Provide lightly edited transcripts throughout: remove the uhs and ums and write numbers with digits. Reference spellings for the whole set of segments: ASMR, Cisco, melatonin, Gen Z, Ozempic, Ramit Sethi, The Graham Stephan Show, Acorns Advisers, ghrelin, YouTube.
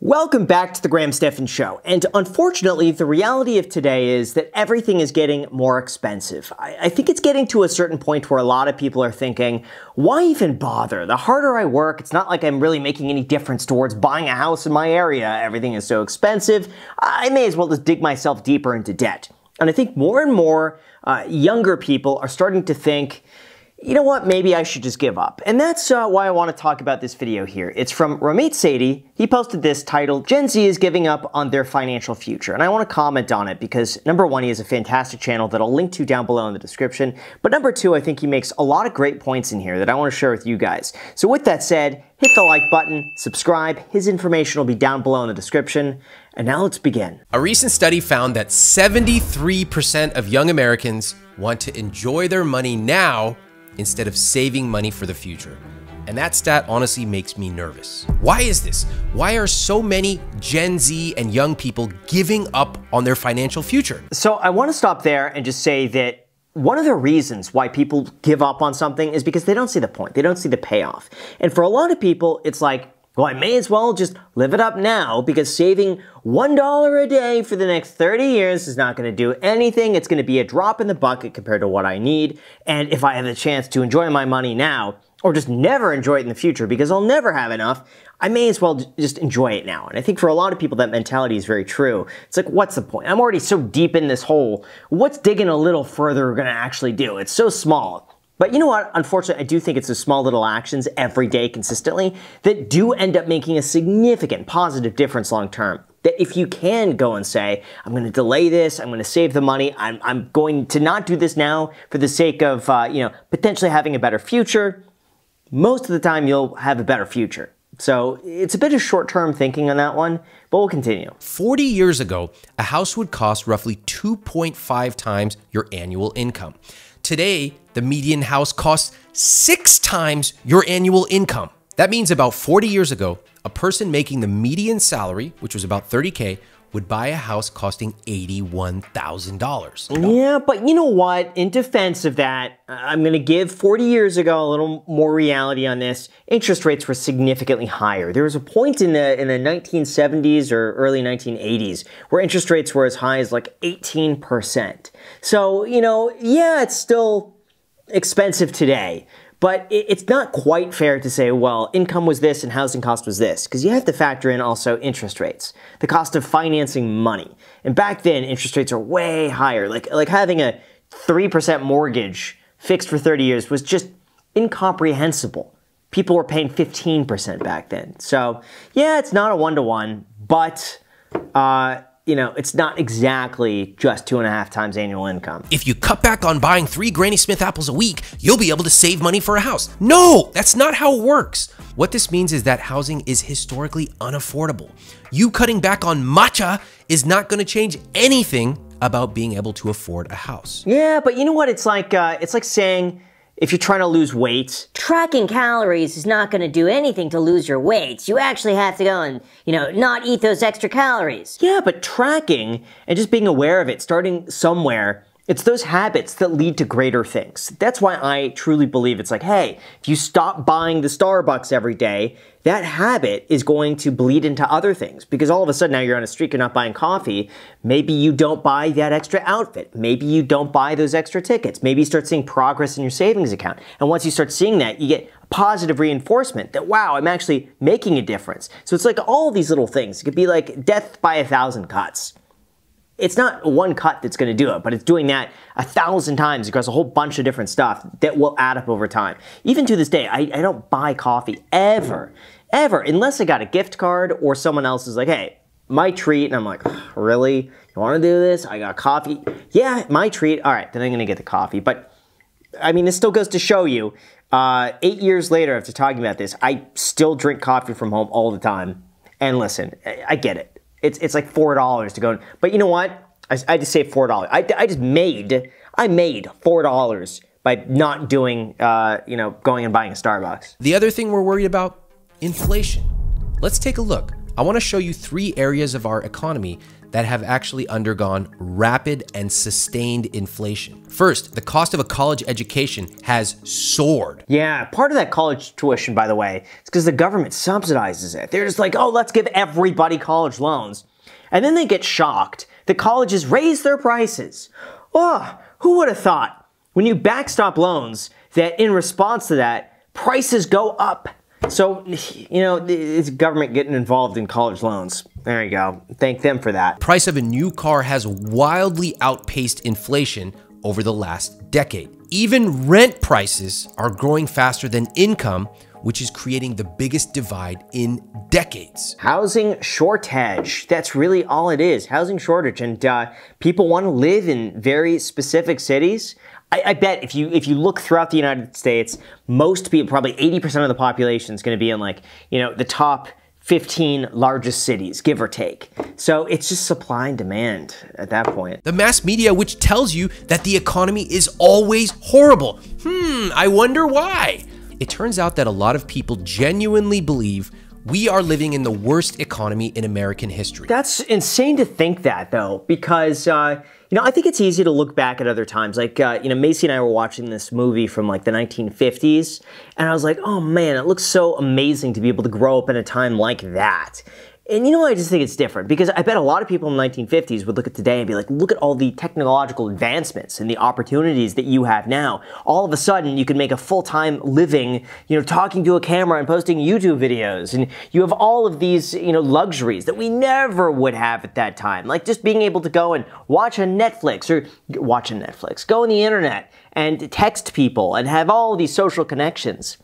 Welcome back to The Graham Stephan Show, and unfortunately, the reality of today is that everything is getting more expensive. I think it's getting to a certain point where a lot of people are thinking, why even bother? The harder I work, it's not like I'm really making any difference towards buying a house in my area. Everything is so expensive. I may as well just dig myself deeper into debt. And I think more and more younger people are starting to think, you know what, maybe I should just give up. And that's why I want to talk about this video here. It's from Ramit Sethi. He posted this titled, Gen Z is giving up on their financial future. And I want to comment on it because number one, he has a fantastic channel that I'll link to down below in the description. But number two, I think he makes a lot of great points in here that I want to share with you guys. So with that said, hit the like button, subscribe, his information will be down below in the description. And now let's begin. A recent study found that 73% of young Americans want to enjoy their money now instead of saving money for the future. And that stat honestly makes me nervous. Why is this? Why are so many Gen Z and young people giving up on their financial future? So I want to stop there and just say that one of the reasons why people give up on something is because they don't see the point. They don't see the payoff. And for a lot of people, it's like, well, I may as well just live it up now because saving $1 a day for the next 30 years is not going to do anything. It's going to be a drop in the bucket compared to what I need. And if I have the chance to enjoy my money now, or just never enjoy it in the future because I'll never have enough, I may as well just enjoy it now. And I think for a lot of people, that mentality is very true. It's like, what's the point? I'm already so deep in this hole. What's digging a little further we're going to actually do? It's so small. But you know what? Unfortunately, I do think it's the small little actions every day consistently that do end up making a significant positive difference long term. That if you can go and say, I'm going to delay this, I'm going to save the money, I'm going to not do this now for the sake of potentially having a better future, most of the time you'll have a better future. So it's a bit of short-term thinking on that one, but we'll continue. 40 years ago, a house would cost roughly 2.5 times your annual income. Today, the median house costs 6 times your annual income. That means about 40 years ago, a person making the median salary, which was about $30K, would buy a house costing $81,000. Yeah, but you know what? In defense of that, I'm going to give 40 years ago a little more reality on this. Interest rates were significantly higher. There was a point in the 1970s or early 1980s where interest rates were as high as like 18%. So, you know, yeah, it's still expensive today, but it's not quite fair to say, well, income was this and housing cost was this, because you have to factor in also interest rates, the cost of financing money. And back then, interest rates are way higher. Like having a 3% mortgage fixed for 30 years was just incomprehensible. People were paying 15% back then. So yeah, it's not a one-to-one, but it's not exactly just 2.5 times annual income. If you cut back on buying 3 Granny Smith apples a week, you'll be able to save money for a house. No, that's not how it works. What this means is that housing is historically unaffordable. You cutting back on matcha is not going to change anything about being able to afford a house. Yeah, but you know what? It's like saying, if you're trying to lose weight, tracking calories is not going to do anything to lose your weight. You actually have to go and, not eat those extra calories. Yeah, but tracking and just being aware of it, starting somewhere, it's those habits that lead to greater things. That's why I truly believe it's like, hey, if you stop buying the Starbucks every day, that habit is going to bleed into other things, because all of a sudden now you're on a streak, you're not buying coffee. Maybe you don't buy that extra outfit. Maybe you don't buy those extra tickets. Maybe you start seeing progress in your savings account. And once you start seeing that, you get positive reinforcement that, wow, I'm actually making a difference. So it's like all these little things. It could be like death by 1,000 cuts. It's not one cut that's going to do it, but it's doing that 1,000 times across a whole bunch of different stuff that will add up over time. Even to this day, I don't buy coffee ever, unless I got a gift card or someone else is like, hey, my treat. And I'm like, really? You want to do this? I got coffee. Yeah, my treat. All right, then I'm going to get the coffee. But I mean, this still goes to show you, 8 years later after talking about this, I still drink coffee from home all the time. And listen, I get it. It's like $4 to go in. But you know what? I just saved $4. I made $4 by not doing, going and buying a Starbucks. The other thing we're worried about, inflation. Let's take a look. I want to show you 3 areas of our economy that have actually undergone rapid and sustained inflation. First, the cost of a college education has soared. Yeah, part of that college tuition, by the way, is because the government subsidizes it. They're just like, oh, let's give everybody college loans. And then they get shocked that colleges raise their prices. Oh, who would have thought when you backstop loans that in response to that, prices go up? So, you know, it's government getting involved in college loans. There you go. Thank them for that. Price of a new car has wildly outpaced inflation over the last decade. Even rent prices are growing faster than income, which is creating the biggest divide in decades. Housing shortage, that's really all it is, housing shortage. And people wanna live in very specific cities. I bet if you look throughout the United States, most people, probably 80% of the population is gonna be in, like, you know, the top 15 largest cities, give or take. So it's just supply and demand at that point. The mass media, which tells you that the economy is always horrible. I wonder why. It turns out that a lot of people genuinely believe we are living in the worst economy in American history. That's insane to think that, though, because, you know, I think it's easy to look back at other times. Like, you know, Macy and I were watching this movie from, like, the 1950s, and I was like, oh, man, it looks so amazing to be able to grow up in a time like that. And, you know, I just think it's different, because I bet a lot of people in the 1950s would look at today and be like, look at all the technological advancements and the opportunities that you have now. All of a sudden, you can make a full-time living, you know, talking to a camera and posting YouTube videos. And you have all of these, you know, luxuries that we never would have at that time. Like just being able to go and go on the internet and text people and have all these social connections.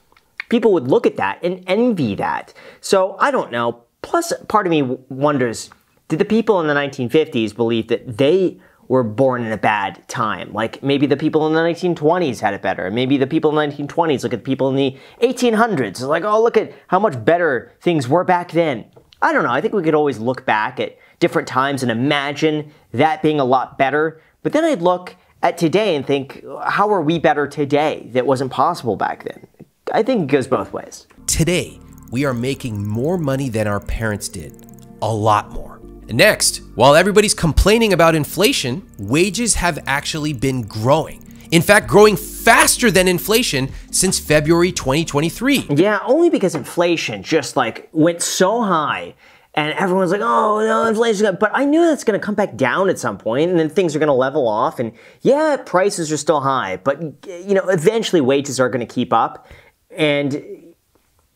People would look at that and envy that. So I don't know. Plus, part of me wonders, did the people in the 1950s believe that they were born in a bad time? Like, maybe the people in the 1920s had it better. Maybe the people in the 1920s look at the people in the 1800s. It's like, oh, look at how much better things were back then. I don't know. I think we could always look back at different times and imagine that being a lot better. But then I'd look at today and think, how are we better today that wasn't possible back then? I think it goes both ways. Today, we are making more money than our parents did, a lot more. And next, while everybody's complaining about inflation, wages have actually been growing. In fact, growing faster than inflation since February 2023. Yeah, only because inflation just like went so high and everyone's like, oh no, inflation's gonna, but I knew that's gonna come back down at some point and then things are gonna level off and yeah, prices are still high, but you know, eventually wages are gonna keep up. And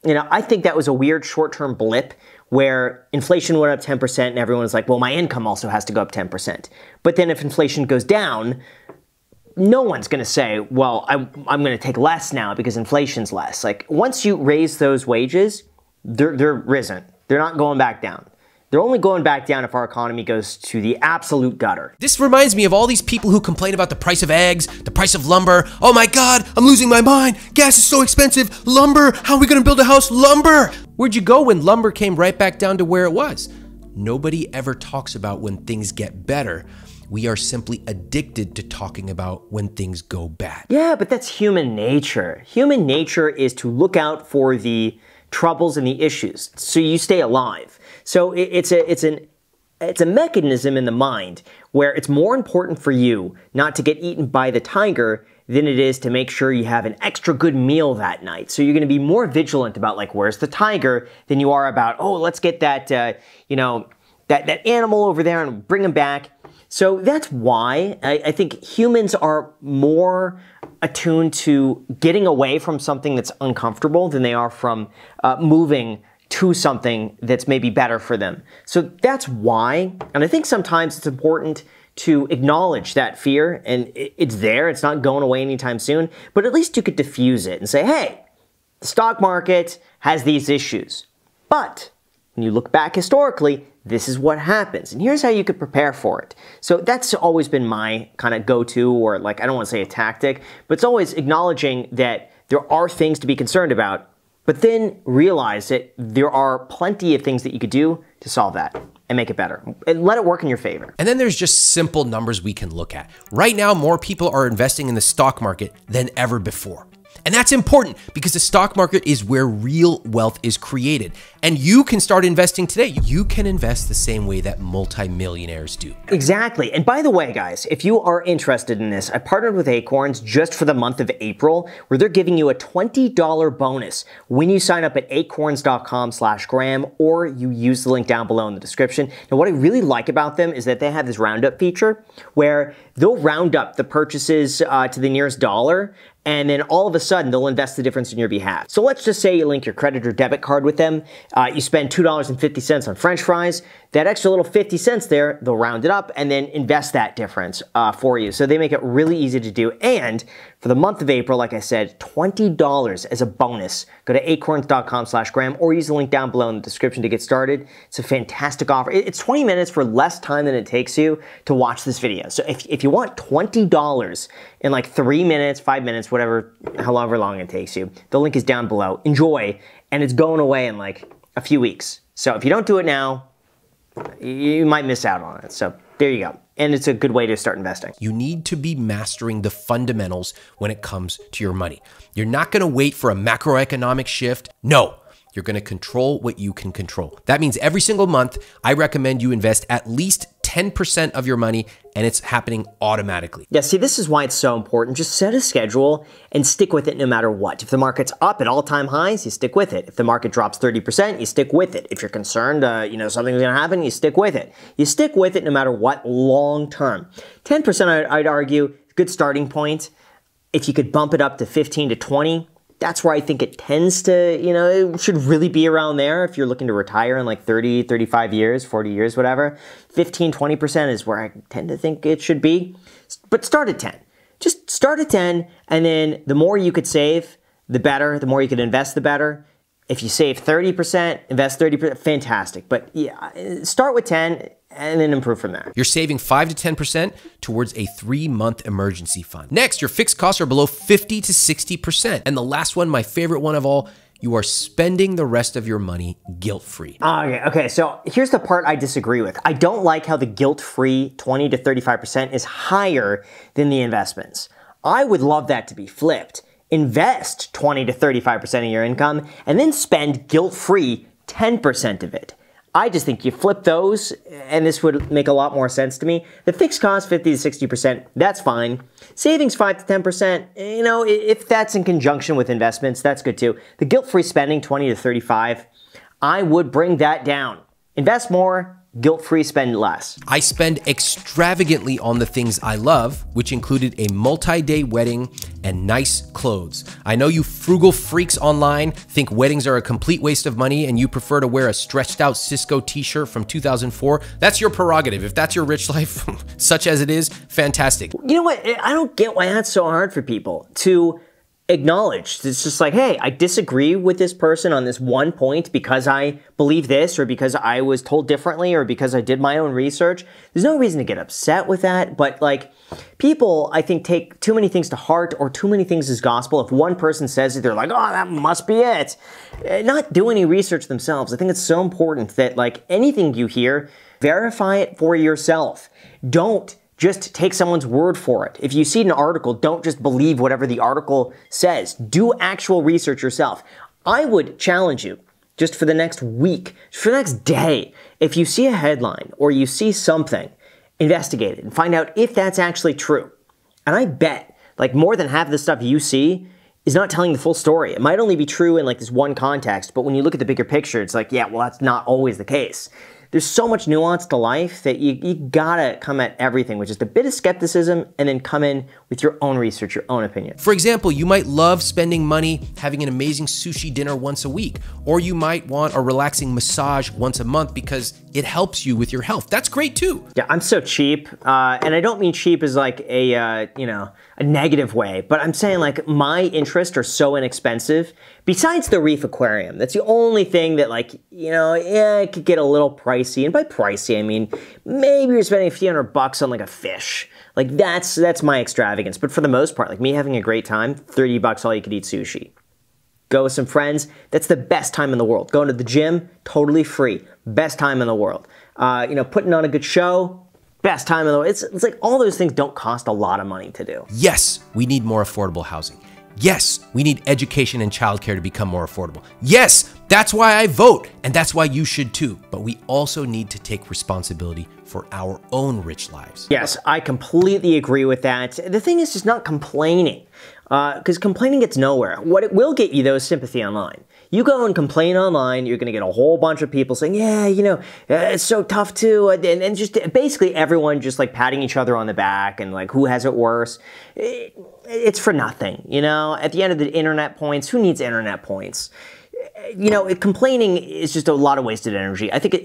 you know, I think that was a weird short-term blip where inflation went up 10% and everyone was like, well, my income also has to go up 10%. But then if inflation goes down, no one's going to say, well, I'm going to take less now because inflation's less. Like, once you raise those wages, they're risen. They're not going back down. They're only going back down if our economy goes to the absolute gutter. This reminds me of all these people who complain about the price of eggs, the price of lumber. Oh my God, I'm losing my mind. Gas is so expensive. Lumber, how are we gonna build a house? Lumber! Where'd you go when lumber came right back down to where it was? Nobody ever talks about when things get better. We are simply addicted to talking about when things go bad. Yeah, but that's human nature. Human nature is to look out for the troubles and the issues so you stay alive. So it's a mechanism in the mind where it's more important for you not to get eaten by the tiger than it is to make sure you have an extra good meal that night. So you're going to be more vigilant about, like, where's the tiger than you are about, oh, let's get that you know, that animal over there and bring him back. So that's why I think humans are more attuned to getting away from something that's uncomfortable than they are from moving to something that's maybe better for them. So that's why, and I think sometimes it's important to acknowledge that fear, and it's there, it's not going away anytime soon, but at least you could diffuse it and say, hey, the stock market has these issues. But when you look back historically, this is what happens, and here's how you could prepare for it. So that's always been my kind of go-to, or, like, I don't want to say a tactic, but it's always acknowledging that there are things to be concerned about, but then realize that there are plenty of things that you could do to solve that and make it better, and let it work in your favor. And then there's just simple numbers we can look at. Right now, more people are investing in the stock market than ever before. And that's important because the stock market is where real wealth is created. And you can start investing today. You can invest the same way that multimillionaires do. Exactly. And by the way, guys, if you are interested in this, I partnered with Acorns just for the month of April, where they're giving you a $20 bonus when you sign up at acorns.com/Graham, or you use the link down below in the description. Now, what I really like about them is that they have this roundup feature where they'll round up the purchases to the nearest dollar, and then all of a sudden they'll invest the difference in your behalf. So let's just say you link your credit or debit card with them. You spend $2.50 on French fries. That extra little 50 cents there, they'll round it up and then invest that difference for you. So they make it really easy to do. And for the month of April, like I said, $20 as a bonus. Go to acorns.com/Graham or use the link down below in the description to get started. It's a fantastic offer. It's 20 minutes for less time than it takes you to watch this video. So if you want $20 in like 3 minutes, 5 minutes, whatever, however long it takes you, the link is down below. Enjoy. And it's going away in like a few weeks. So if you don't do it now, you might miss out on it. So there you go. And it's a good way to start investing. You need to be mastering the fundamentals when it comes to your money. You're not going to wait for a macroeconomic shift. No. You're going to control what you can control. That means every single month, I recommend you invest at least 10% of your money, and it's happening automatically. Yeah, see, this is why it's so important. Just set a schedule and stick with it no matter what. If the market's up at all-time highs, you stick with it. If the market drops 30%, you stick with it. If you're concerned, something's gonna happen, you stick with it. You stick with it no matter what, long-term. 10%, I'd argue, good starting point. If you could bump it up to 15 to 20, that's where I think it tends to, it should really be around there if you're looking to retire in like 30, 35 years, 40 years, whatever. 15, 20% is where I tend to think it should be. But start at 10. Just start at 10, and then the more you could save, the better. The more you could invest, the better. If you save 30%, invest 30%, fantastic. But yeah, start with 10 and then improve from there. You're saving 5 to 10% towards a 3-month emergency fund. Next, your fixed costs are below 50 to 60%. And the last one, my favorite one of all, you are spending the rest of your money guilt-free. Okay, so here's the part I disagree with. I don't like how the guilt-free 20 to 35% is higher than the investments. I would love that to be flipped. Invest 20 to 35% of your income and then spend guilt-free 10% of it. I just think you flip those, and this would make a lot more sense to me. The fixed cost, 50 to 60%, that's fine. Savings, 5 to 10%, if that's in conjunction with investments, that's good too. The guilt-free spending, 20 to 35, I would bring that down. Invest more, guilt-free spend less. I spend extravagantly on the things I love, which included a multi-day wedding and nice clothes. I know you frugal freaks online think weddings are a complete waste of money and you prefer to wear a stretched out Cisco t-shirt from 2004. That's your prerogative. If that's your rich life, such as it is, fantastic. You know what? I don't get why that's so hard for people to acknowledged. It's just like, hey, I disagree with this person on this one point because I believe this, or because I was told differently, or because I did my own research. There's no reason to get upset with that, but like, people, I think, take too many things to heart, or too many things as gospel. If one person says it, they're like, oh, that must be it. Not do any research themselves. I think it's so important that like anything you hear, verify it for yourself. Don't just take someone's word for it. If you see an article, don't just believe whatever the article says. Do actual research yourself. I would challenge you, just for the next week, for the next day, if you see a headline or you see something, investigate it and find out if that's actually true. And I bet, like, more than half of the stuff you see is not telling the full story. It might only be true in like this one context, but when you look at the bigger picture, it's like, yeah, well, that's not always the case. There's so much nuance to life that you gotta come at everything with just a bit of skepticism, and then come in with your own research, your own opinion. For example, you might love spending money having an amazing sushi dinner once a week, or you might want a relaxing massage once a month because it helps you with your health. That's great too. Yeah, I'm so cheap, and I don't mean cheap as like a a negative way, but I'm saying like my interests are so inexpensive. Besides the reef aquarium, that's the only thing that like, yeah, it could get a little pricey. And by pricey, I mean, maybe you're spending a few $100 on like a fish. Like that's my extravagance. But for the most part, like me having a great time, $30 all you could eat sushi. Go with some friends, that's the best time in the world. Going to the gym, totally free, best time in the world. Putting on a good show, best time in the world. It's like all those things don't cost a lot of money to do. Yes, we need more affordable housing. Yes, we need education and childcare to become more affordable. Yes, that's why I vote, and that's why you should too. But we also need to take responsibility for our own rich lives. Yes, I completely agree with that. The thing is just not complaining, because complaining gets nowhere. What it will get you, though, is sympathy online. You go and complain online, you're going to get a whole bunch of people saying, yeah, you know, it's so tough too. And just basically everyone just like patting each other on the back and like who has it worse. It's for nothing, you know. At the end of the internet points, who needs internet points? You know, complaining is just a lot of wasted energy. I think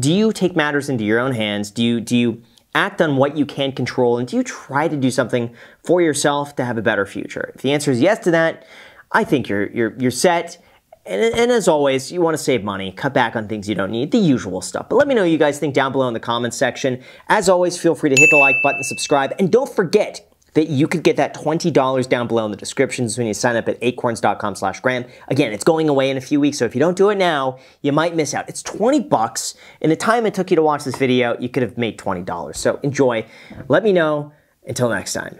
do you take matters into your own hands? Do you act on what you can control? And do you try to do something for yourself to have a better future? If the answer is yes to that, I think you're set. And as always, you want to save money, cut back on things you don't need, the usual stuff. But let me know what you guys think down below in the comments section. As always, feel free to hit the like button, subscribe, and don't forget that you could get that $20 down below in the descriptions when you sign up at acorns.com/Graham. Again, it's going away in a few weeks, so if you don't do it now, you might miss out. It's 20 bucks. In the time it took you to watch this video, you could have made $20. So enjoy. Let me know. Until next time.